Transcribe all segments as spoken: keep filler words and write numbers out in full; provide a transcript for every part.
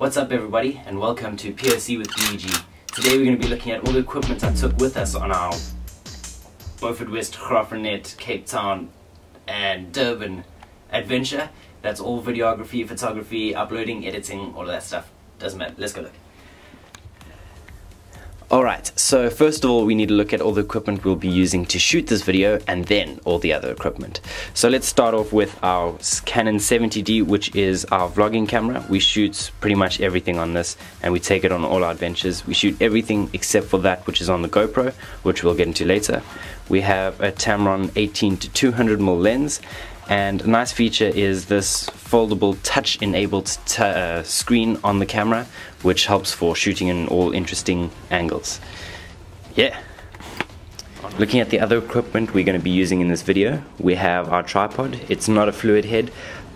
What's up everybody, and welcome to P O C with G. Today we're going to be looking at all the equipment I took with us on our Beaufort West, Grafrenet, Cape Town and Durban adventure. That's all videography, photography, uploading, editing, all of that stuff. Doesn't matter, let's go look. Alright, so first of all we need to look at all the equipment we'll be using to shoot this video and then all the other equipment. So let's start off with our Canon seventy D, which is our vlogging camera. We shoot pretty much everything on this and we take it on all our adventures. We shoot everything except for that which is on the GoPro, which we'll get into later. We have a Tamron eighteen to two hundred millimeter lens, and a nice feature is this foldable touch enabled t uh, screen on the camera, which helps for shooting in all interesting angles. Yeah. Looking at the other equipment we're going to be using in this video, we have our tripod. It's not a fluid head,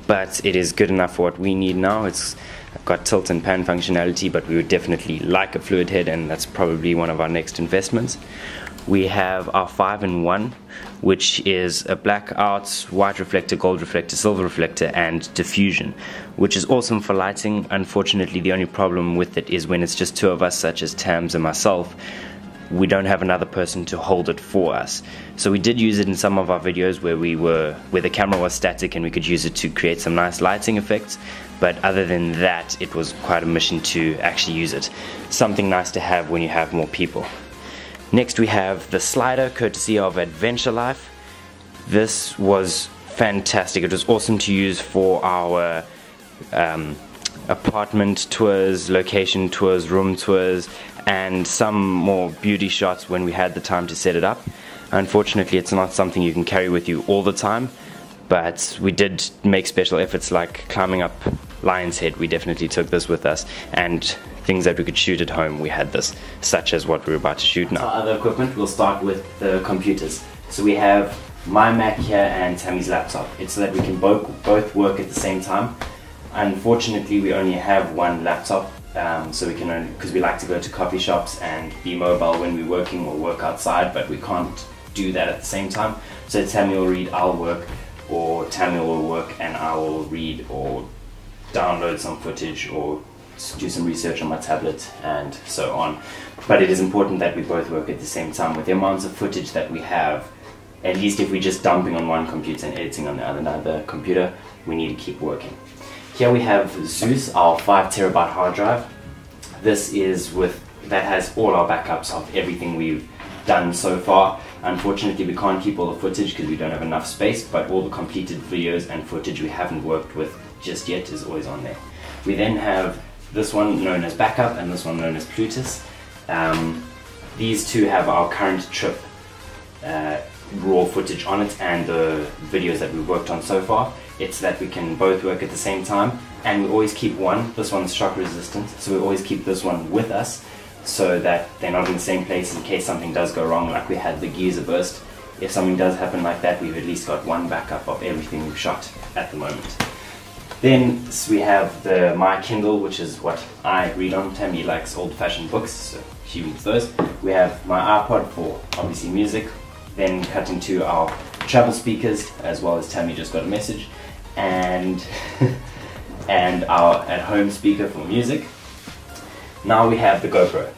but it is good enough for what we need now. It's got tilt and pan functionality, but we would definitely like a fluid head, and that's probably one of our next investments. We have our five in one, which is a blackout, white reflector, gold reflector, silver reflector and diffusion, which is awesome for lighting. Unfortunately, the only problem with it is when it's just two of us, such as Tams and myself, we don't have another person to hold it for us. So we did use it in some of our videos where we were where the camera was static and we could use it to create some nice lighting effects, but other than that it was quite a mission to actually use it. Something nice to have when you have more people. Next we have the slider, courtesy of Adventure Life. This was fantastic. It was awesome to use for our um, apartment tours, location tours, room tours, and some more beauty shots when we had the time to set it up. Unfortunately, it's not something you can carry with you all the time, but we did make special efforts, like climbing up Lion's Head. We definitely took this with us, and things that we could shoot at home, we had this, such as what we're about to shoot now. Our other equipment, we'll start with the computers. So we have my Mac here and Tammy's laptop. It's so that we can both both work at the same time. Unfortunately, we only have one laptop, um, so we can only, because we like to go to coffee shops and be mobile when we're working or work outside, but we can't do that at the same time. So Tammy will read, I'll work, or Tammy will work and I will read or download some footage or do some research on my tablet and so on. But it is important that we both work at the same time. With the amounts of footage that we have, at least if we're just dumping on one computer and editing on the other, another computer, we need to keep working. Here we have Zeus, our five terabyte hard drive. This is with, that has all our backups of everything we've done so far. Unfortunately, we can't keep all the footage because we don't have enough space, but all the completed videos and footage we haven't worked with just yet is always on there. We then have this one known as Backup and this one known as Plutus. Um, these two have our current trip uh, raw footage on it and the videos that we've worked on so far. It's that we can both work at the same time, and we always keep one. This one's shock resistant, so we always keep this one with us so that they're not in the same place in case something does go wrong, like we had the geyser burst. If something does happen like that, we've at least got one backup of everything we've shot at the moment. Then we have the my Kindle, which is what I read on. Tammy likes old-fashioned books, so she reads those. We have my iPod for obviously music, then cut into our travel speakers, as well as Tammy just got a message, and and our at-home speaker for music. Now we have the GoPro.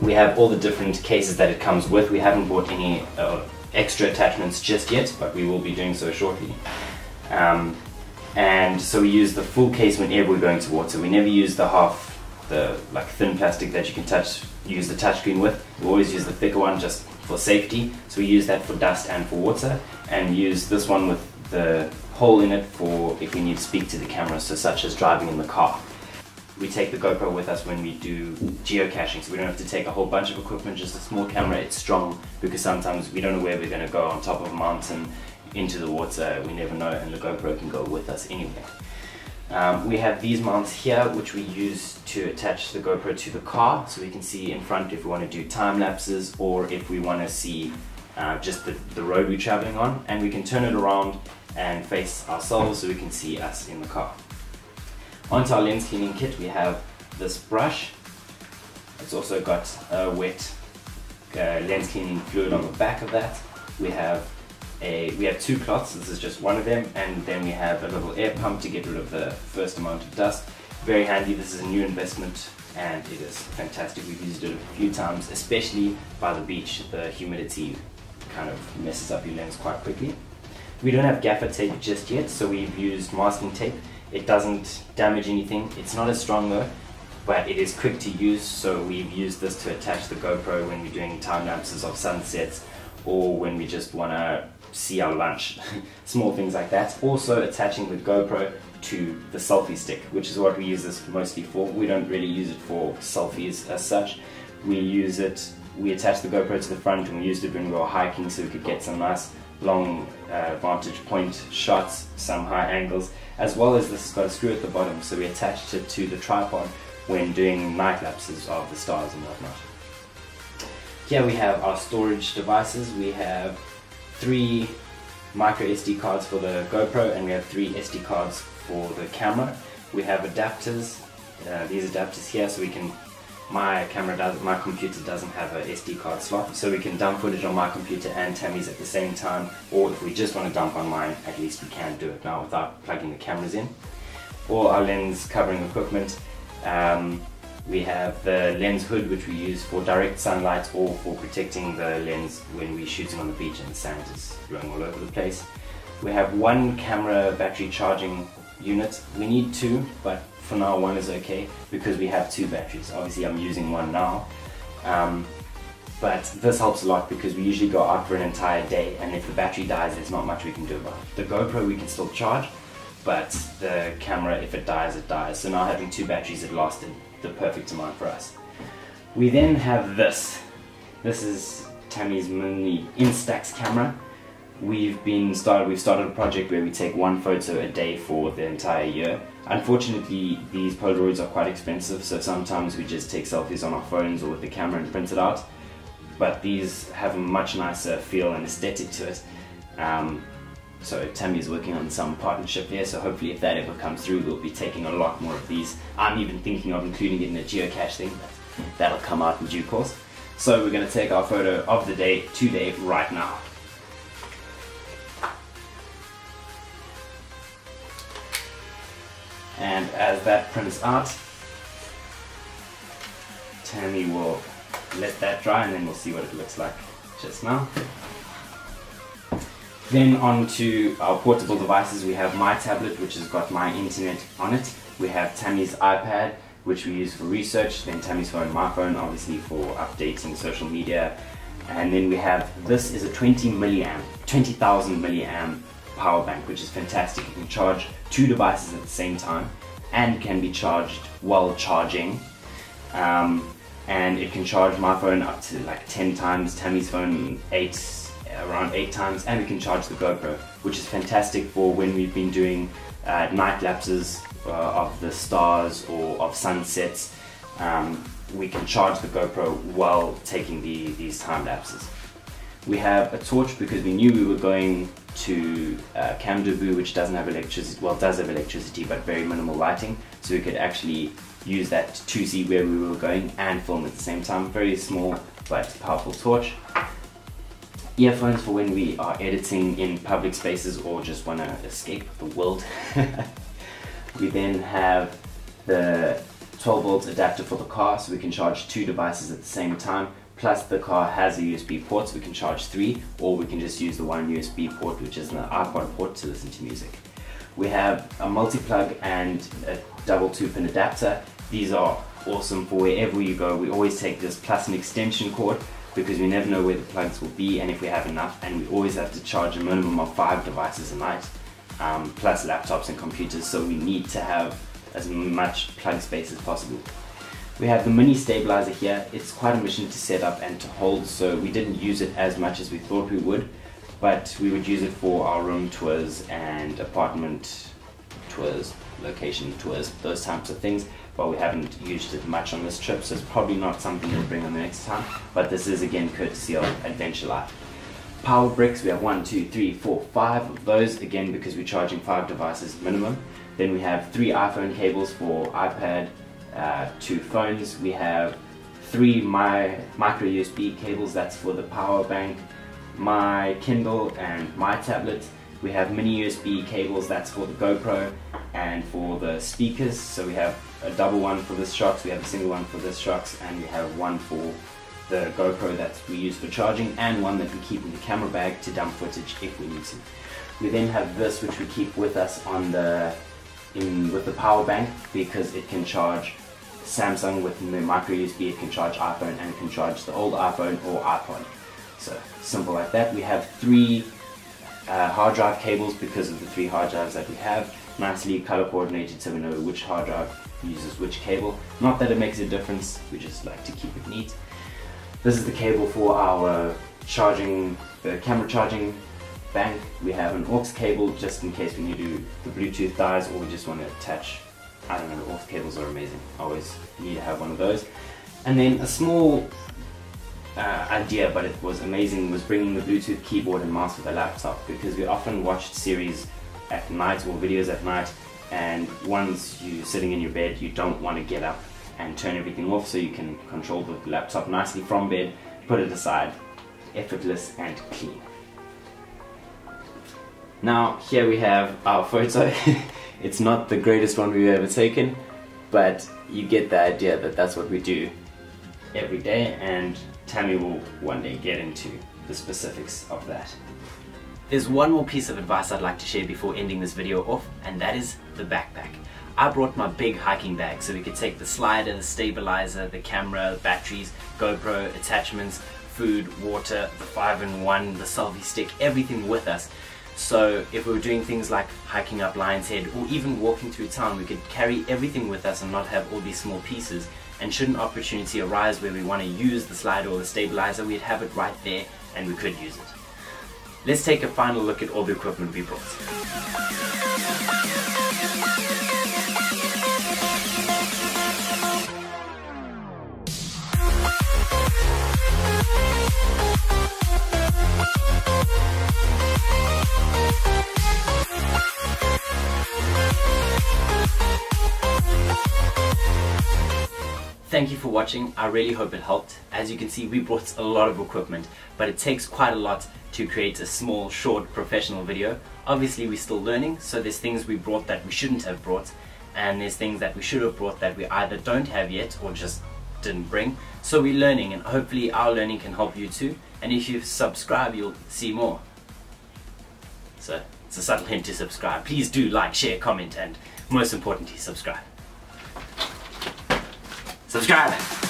We have all the different cases that it comes with. We haven't bought any uh, extra attachments just yet, but we will be doing so shortly. Um, And so we use the full case whenever we're going to water. We never use the half, the like thin plastic that you can touch, use the touchscreen with. We always use the thicker one just for safety. So we use that for dust and for water, and use this one with the hole in it for if we need to speak to the camera, so such as driving in the car. We take the GoPro with us when we do geocaching, so we don't have to take a whole bunch of equipment, just a small camera. It's strong because sometimes we don't know where we're going to go, on top of a mountain, into the water, we never know, and the GoPro can go with us anywhere. Um, we have these mounts here, which we use to attach the GoPro to the car, so we can see in front if we want to do time lapses or if we want to see uh, just the, the road we're traveling on, and we can turn it around and face ourselves so we can see us in the car. Onto our lens cleaning kit, we have this brush. It's also got a wet uh, lens cleaning fluid on the back of that. We have A, we have two cloths, this is just one of them, and then we have a little air pump to get rid of the first amount of dust, very handy. This is a new investment and it is fantastic. We've used it a few times, especially by the beach. The humidity kind of messes up your lens quite quickly. We don't have gaffer tape just yet, so we've used masking tape. It doesn't damage anything. It's not as strong though, but it is quick to use, so we've used this to attach the GoPro when we're doing time lapses of sunsets or when we just want to see our lunch, small things like that. Also attaching the GoPro to the selfie stick, which is what we use this mostly for. We don't really use it for selfies as such. We use it, we attach the GoPro to the front, and we used it when we were hiking so we could get some nice long uh, vantage point shots, some high angles, as well as this has got a screw at the bottom, so we attached it to the tripod when doing night lapses of the stars and whatnot. Here we have our storage devices. We have three micro S D cards for the GoPro and we have three S D cards for the camera. We have adapters, uh, these adapters here, so we can, my camera does, my computer doesn't have a S D card slot, so we can dump footage on my computer and Tammy's at the same time, or if we just want to dump on mine, at least we can do it now without plugging the cameras in. All our lens covering equipment. Um, we have the lens hood, which we use for direct sunlight or for protecting the lens when we're shooting on the beach and the sand is blowing all over the place. We have one camera battery charging unit. We need two, but for now one is okay because we have two batteries. Obviously I'm using one now, um, but this helps a lot because we usually go out for an entire day, and if the battery dies there's not much we can do about it. The GoPro we can still charge, but the camera, if it dies, it dies. So now having two batteries, it lasted the perfect amount for us. We then have this. This is Tammy's mini Instax camera. We've been started, we've started a project where we take one photo a day for the entire year. Unfortunately, these Polaroids are quite expensive, so sometimes we just take selfies on our phones or with the camera and print it out. But these have a much nicer feel and aesthetic to it. Um, So Tammy's working on some partnership there, so hopefully if that ever comes through we'll be taking a lot more of these. I'm even thinking of including it in a geocache thing, but that'll come out in due course. So we're going to take our photo of the day today right now. And as that prints out, Tammy will let that dry and then we'll see what it looks like just now. Then on to our portable devices. We have my tablet, which has got my internet on it. We have Tammy's iPad, which we use for research. Then Tammy's phone, my phone, obviously for updating social media. And then we have, this is a twenty milliamp, twenty thousand milliamp power bank, which is fantastic. You can charge two devices at the same time and can be charged while charging. Um, and it can charge my phone up to like ten times, Tammy's phone eight, around eight times, and we can charge the GoPro, which is fantastic for when we've been doing uh, night lapses uh, of the stars or of sunsets. Um, we can charge the GoPro while taking the, these time lapses. We have a torch because we knew we were going to uh, Camdeboo, which doesn't have electricity, well, does have electricity but very minimal lighting, so we could actually use that to see where we were going and film at the same time. Very small but powerful torch. Earphones for when we are editing in public spaces or just want to escape the world. We then have the twelve volt adapter for the car, so we can charge two devices at the same time, plus the car has a U S B port, so we can charge three, or we can just use the one U S B port, which is an iPod port, to listen to music. We have a multi-plug and a double two pin adapter. These are awesome for wherever you go. We always take this plus an extension cord, because we never know where the plugs will be and if we have enough, and we always have to charge a minimum of five devices a night, um, plus laptops and computers, so we need to have as much plug space as possible. We have the mini stabilizer here. It's quite a mission to set up and to hold, so we didn't use it as much as we thought we would, but we would use it for our room tours and apartment tours, location tours, those types of things. But we haven't used it much on this trip, so it's probably not something we'll bring on the next time, but this is again courtesy of Adventure Life. Power bricks, we have one, two, three, four, five of those, again because we're charging five devices minimum. Then we have three iPhone cables for iPad, uh, two phones. We have three my micro U S B cables, that's for the power bank, my Kindle and my tablet. We have mini U S B cables, that's for the GoPro. and for the speakers. So we have a double one for this Shox, we have a single one for this Shox, and we have one for the GoPro that we use for charging, and one that we keep in the camera bag to dump footage if we need to. We then have this, which we keep with us on the in with the power bank, because it can charge Samsung with the micro U S B, it can charge iPhone, and it can charge the old iPhone or iPod. So simple like that. We have three uh, hard drive cables because of the three hard drives that we have, nicely color coordinated so we know which hard drive uses which cable. Not that it makes a difference, we just like to keep it neat. This is the cable for our charging, the camera charging bank. We have an aux cable just in case we need to do the Bluetooth dies, or we just want to attach, I don't know, aux cables are amazing. I always need to have one of those. And then a small uh, idea, but it was amazing, was bringing the Bluetooth keyboard and mouse with a laptop, because we often watched series at night or videos at night, and once you're sitting in your bed, you don't want to get up and turn everything off, so you can control the laptop nicely from bed, put it aside, effortless and clean. Now here we have our photo. It's not the greatest one we've ever taken, but you get the idea that that's what we do every day, and Tammy will one day get into the specifics of that. There's one more piece of advice I'd like to share before ending this video off, and that is the backpack. I brought my big hiking bag so we could take the slider, the stabilizer, the camera, batteries, GoPro, attachments, food, water, the five in one, the selfie stick, everything with us. So if we were doing things like hiking up Lion's Head or even walking through town, we could carry everything with us and not have all these small pieces. And should an opportunity arise where we want to use the slider or the stabilizer, we'd have it right there and we could use it. Let's take a final look at all the equipment we brought. Thank you for watching, I really hope it helped. As you can see, we brought a lot of equipment, but it takes quite a lot to create a small, short, professional video. Obviously we're still learning, so there's things we brought that we shouldn't have brought, and there's things that we should have brought that we either don't have yet or just didn't bring. So we're learning, and hopefully our learning can help you too, and if you subscribe you'll see more. So it's a subtle hint to subscribe. Please do like, share, comment, and most importantly subscribe. Subscribe!